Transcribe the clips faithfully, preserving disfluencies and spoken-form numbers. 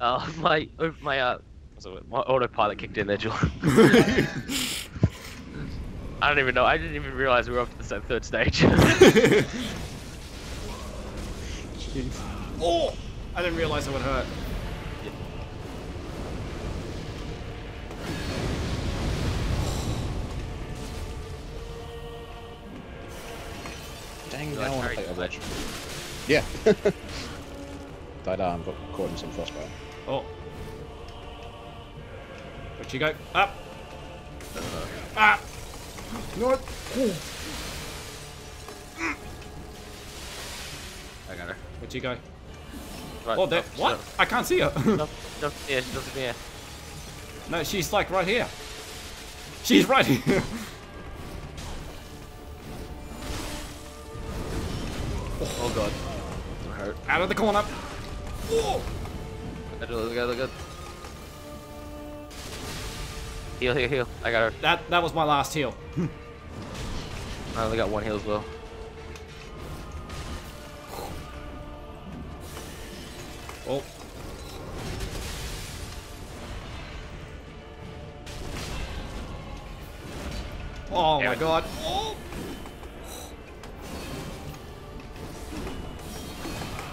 Oh, my, my, uh, my autopilot kicked in there, John. I don't even know, I didn't even realise we were up to the third stage. Jeez. Oh! I didn't realise it would hurt. Yeah. Dang, no, I want to play Overwatch. Yeah. Died arm, got caught in some frostbite. Oh. Where'd you go? Up! Up! North. I got her. Where'd you go? Right, oh, there. What? Up. I can't see her. Up, up, yeah, she doesn't be here. No, she's like right here. She's right here. Oh, oh god. That hurt. Out of the corner. Whoa. Look at look at look at. Heal, heal, heal. I got her. That that was my last heal. I only got one heal as well. Oh. Oh my god. Oh.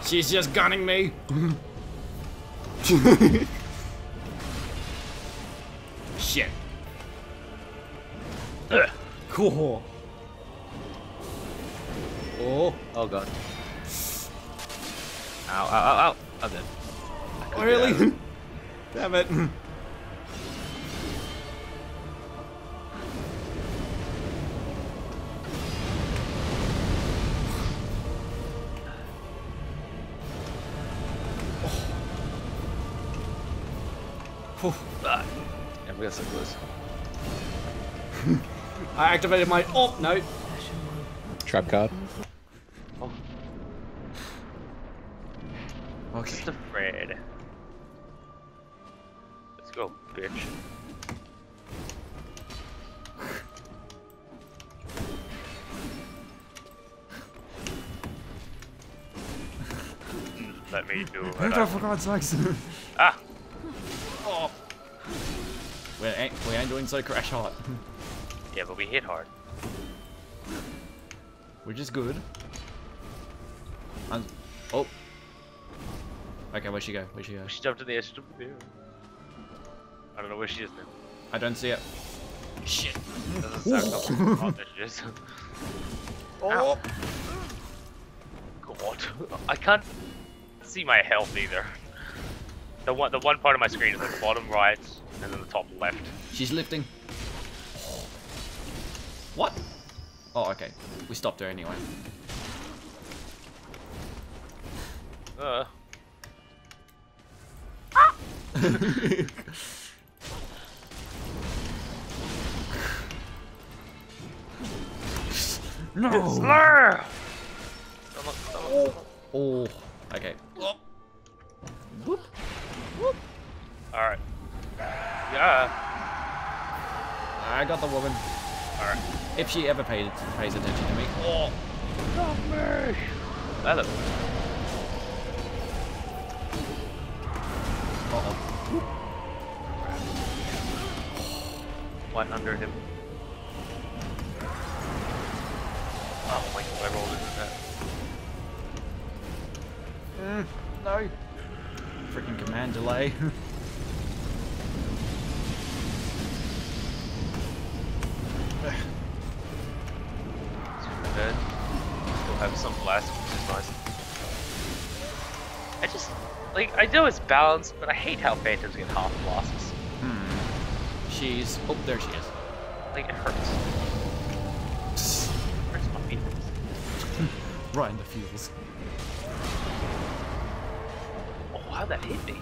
She's just gunning me. Shit. Ugh. Cool. Oh, oh god. Ow, ow, ow, ow. I'm dead. Oh, really? Damn it. Oh. Ah. Yeah, we got so close. I activated my. Oh no! Trap card. Oh. Okay. Just afraid. Let's go, bitch. Let me do it. Right, for God's sakes. Ah. Oh. We ain't we ain't doing so crash hard. Yeah, but we hit hard. Which is good. I'm, oh. Okay, where'd she go? Where'd she go? She jumped in the air. She jumped in the air. I don't know where she is now. I don't see it. Shit. Oh, there she is. Oh. God. I can't see my health either. The one, the one part of my screen is like the bottom right and then the top left. She's lifting. What? Oh, okay. We stopped her anyway. Uh. Ah! No! Slur! Oh. Okay. Oh. Boop. Boop. Alright. Yeah. I got the woman. Alright. If she ever paid, pays attention to me. Oh, stop me! Hello. Uh-oh. One under him. Oh my god, I rolled into that. Mm, no. Freaking command delay. Have some blast, which is nice. I just like I know it's balanced, but I hate how phantoms get half blasts. Hmm. She's oh there she is. Like it hurts. It hurts my feelings. Right in the feels. Oh, how'd that hit me?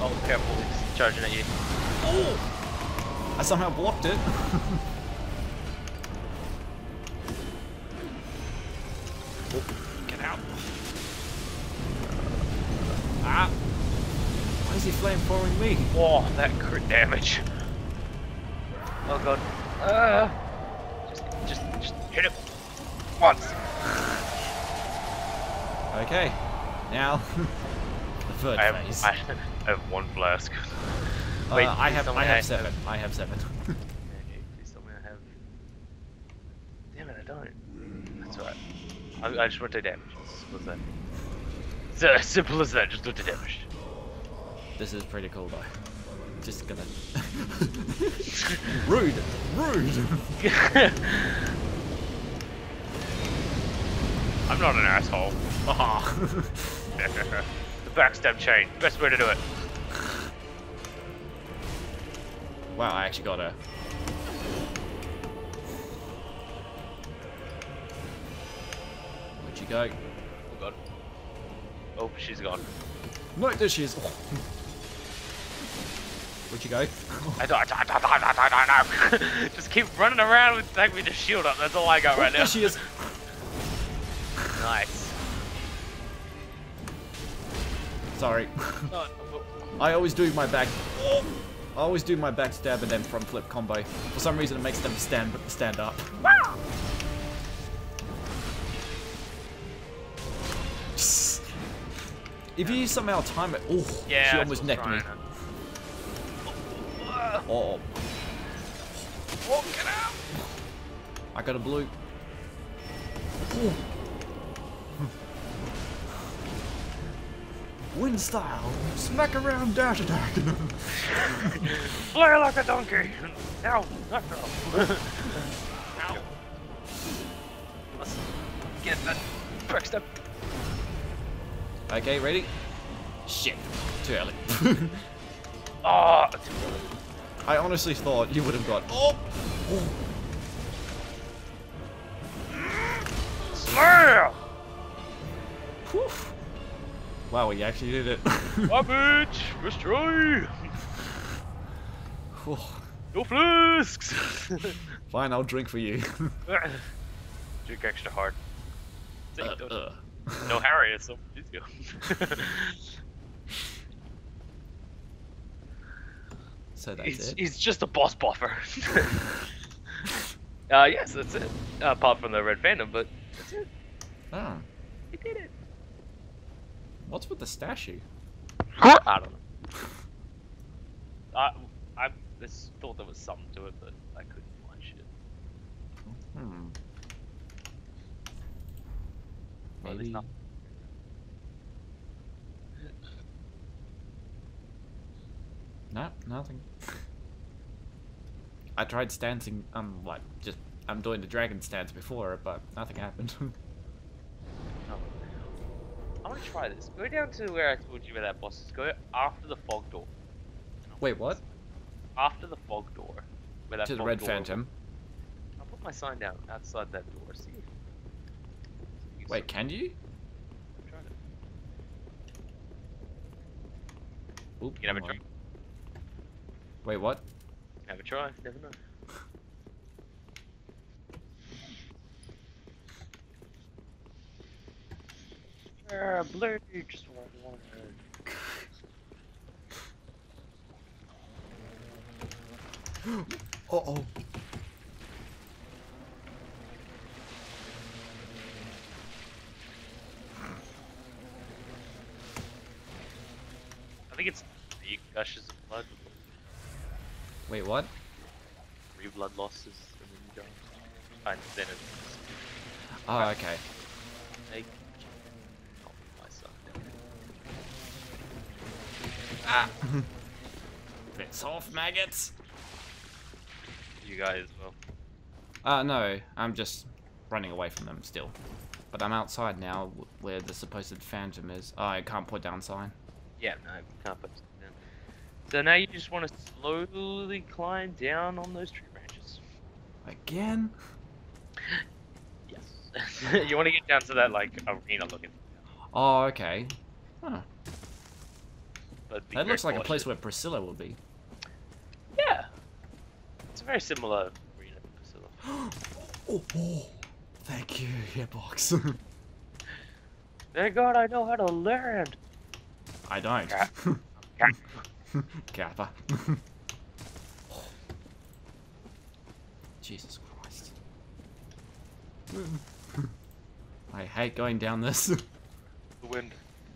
Oh, careful! It's charging at you. Oh! I somehow blocked it. Get out. Ah! Why is he flame throwing me? Oh, that crit damage. Oh god. Uh, just, just, just hit it once. Okay, now the third I phase. Have, I have one flask. Uh, Wait, I, have, I, have I have seven. Have... I have seven. Okay, please tell me I have. Damn it, I don't. That's alright. I, I just want to damage. Simple as that. It's as simple as that. Just want to damage. This is pretty cool, though. Just gonna. Rude! Rude! I'm not an asshole. Oh. The backstab chain. Best way to do it. Wow, I actually got her. Where'd she go? Oh god. Oh, she's gone. No, there she is. Oh. Where'd you go? I don't, I don't, I don't, I don't, I don't know. Just keep running around with take me the shield up. That's all I got oh, right there now. There she is. Nice. Sorry. No, I always do my back. Oh. I always do my backstab and then front flip combo. For some reason, it makes them stand stand up. Wow. If you somehow time it, oh, yeah, she almost necked me. Oh. Oh, get out! I got a blue. Oh. Wind style, smack around, dash attack. Flare like a donkey. Ow, knock her off. Ow. Let's get that backstab. Okay, ready? Shit, too early. Ah, oh, too early. I honestly thought you would have got. Oh. Oh. Slur. Whew. Wow, he actually did it. Damage! Destroy! No flasks! Fine, I'll drink for you. Drink extra hard. Uh, uh. No Harry, it's so easy. So that's it's, it. It's just a boss buffer. uh, yes, that's it. Uh, apart from the red phantom, but that's it. Ah. We did it. What's with the statue? I don't know. I I just thought there was something to it, but I couldn't find shit. Hmm. Well, maybe. Not... No, nothing. I tried stancing. Um, like just I'm doing the dragon stance before, but nothing happened. I want to try this. Go down to where I told you where that boss is. Go after the fog door. Wait, what? After the fog door. Where that to fog the red door phantom. I'll put my sign down outside that door. See. You can Wait, see. Can you? I'm trying to. Oop, you can have a try. Wait, what? Have a try. Never know. Uh, blue, just want one head. Uh oh. I think it's three gushes of blood. Wait, what? Three blood losses and then you die. And then it's. Oh, okay. Like, ah! Piss off, maggots! You guys as well. Uh, no, I'm just running away from them still. But I'm outside now where the supposed phantom is. Oh, I can't put down sign. Yeah, no, you can't put down. So now you just want to slowly climb down on those tree branches. Again? Yes. You want to get down to that, like, arena looking. Oh, okay. Huh. That looks like cautious. A place where Priscilla will be. Yeah. It's a very similar arena to Priscilla. Oh, oh, thank you, Hitbox. Thank God I know how to land. I don't. Kappa. Oh. Jesus Christ. I hate going down this. the wind,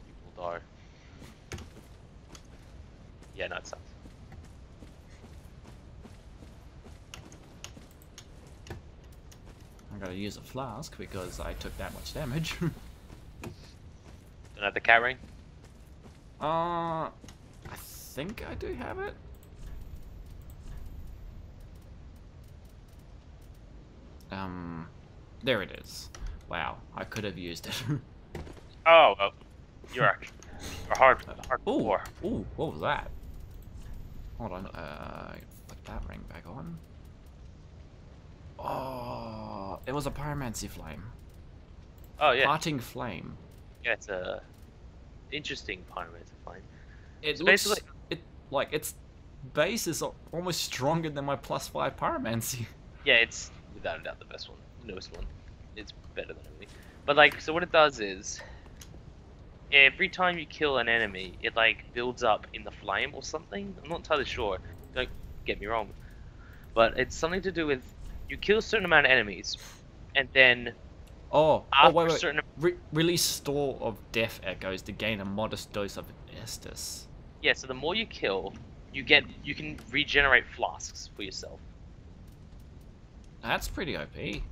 you will die. Yeah, no, it sucks. I'm gonna use a flask because I took that much damage. Another carrying? Uh, I think I do have it. Um, there it is. Wow, I could have used it. Oh, well, you're actually a hard, hard core. Ooh, what was that? Hold on, uh, put that ring back on. Oh, it was a pyromancy flame. Oh yeah. Parting flame. Yeah, it's a interesting pyromancy flame. It so looks basically... it like its base is almost stronger than my plus five pyromancy. Yeah, it's without a doubt the best one, the newest one. It's better than everything. But like, so what it does is, every time you kill an enemy, it like builds up in the flame or something. I'm not entirely sure. Don't get me wrong, but it's something to do with. You kill a certain amount of enemies, and then oh, after oh wait, wait. Certain Re release store of death echoes to gain a modest dose of Estus. Yeah, so the more you kill, you get you can regenerate flasks for yourself. That's pretty O P.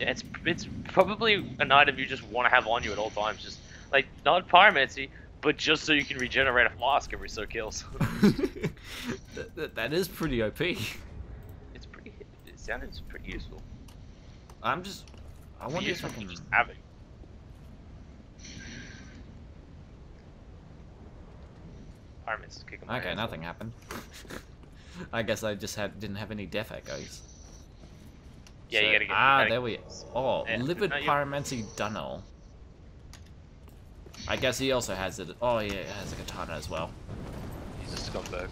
Yeah, it's it's probably an item you just want to have on you at all times, just like not pyromancy, but just so you can regenerate a flask every so kills. that, that, that is pretty O P. Sounded pretty useful. I'm just. I wonder if I can just have it. Pyromancer's kicking my ass. Okay, nothing happened. I guess I just had didn't have any death echoes. Yeah, so, you gotta get. Ah, gotta there we. Oh, yeah, livid pyromancy Dunel. I guess he also has it. Oh yeah, it has a katana as well. He's a scumbag.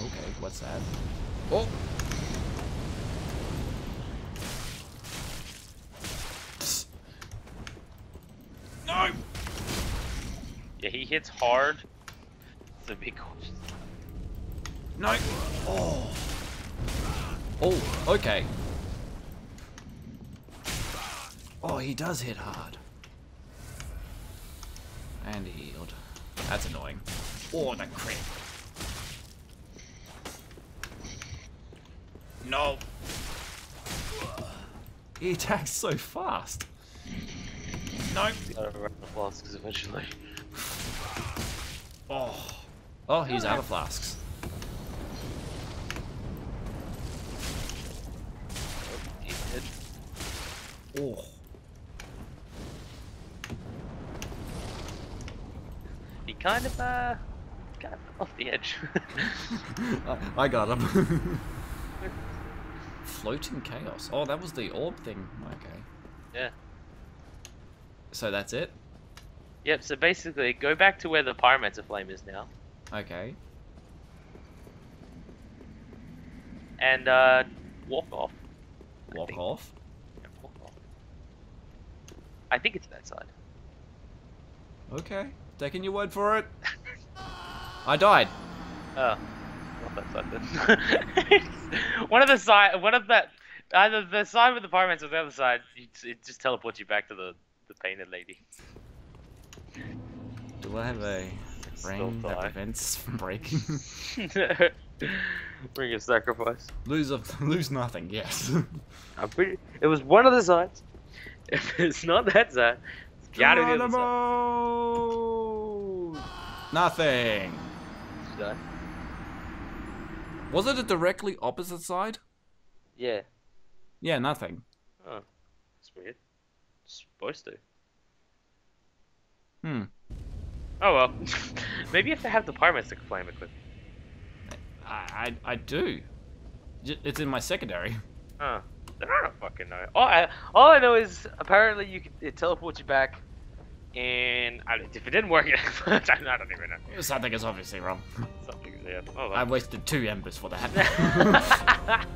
Okay, what's that? Oh! No! Yeah, he hits hard. So be cautious. No! Oh! Oh, okay. Oh, he does hit hard. And he healed. That's annoying. Oh, that crit. No! He attacks so fast! Nope! Flasks eventually. Oh! Oh, he's out of flasks. Oh! He kind of, uh... kind of off the edge. I got him. Floating chaos. Oh, that was the orb thing. Okay. Yeah. So that's it? Yep, so basically, go back to where the pyromancer flame is now. Okay. And, uh, walk off. Walk off? Yeah, walk off. I think it's that side. Okay. Taking your word for it. I died. Oh. one of the side, one of that, either the side with the pyromancer or the other side, it just teleports you back to the the painted lady. Do I have a ring that prevents from breaking? Ring of sacrifice. Lose of lose nothing. Yes. I'm pretty. It was one of the sides. If it's not that side, it's gotta be the other side. Nothing. Did I? Was it a directly opposite side? Yeah. Yeah, nothing. Oh, that's weird. It's supposed to. Hmm. Oh well. Maybe you have to have the pyromancer flame equipped. I, I I do. It's in my secondary. Huh. I don't fucking know. All I all I know is apparently you can, it teleports you back, and I, if it didn't work, it, I don't even know. Something is obviously wrong. Something. Yeah. Oh, I wasted two embers for that.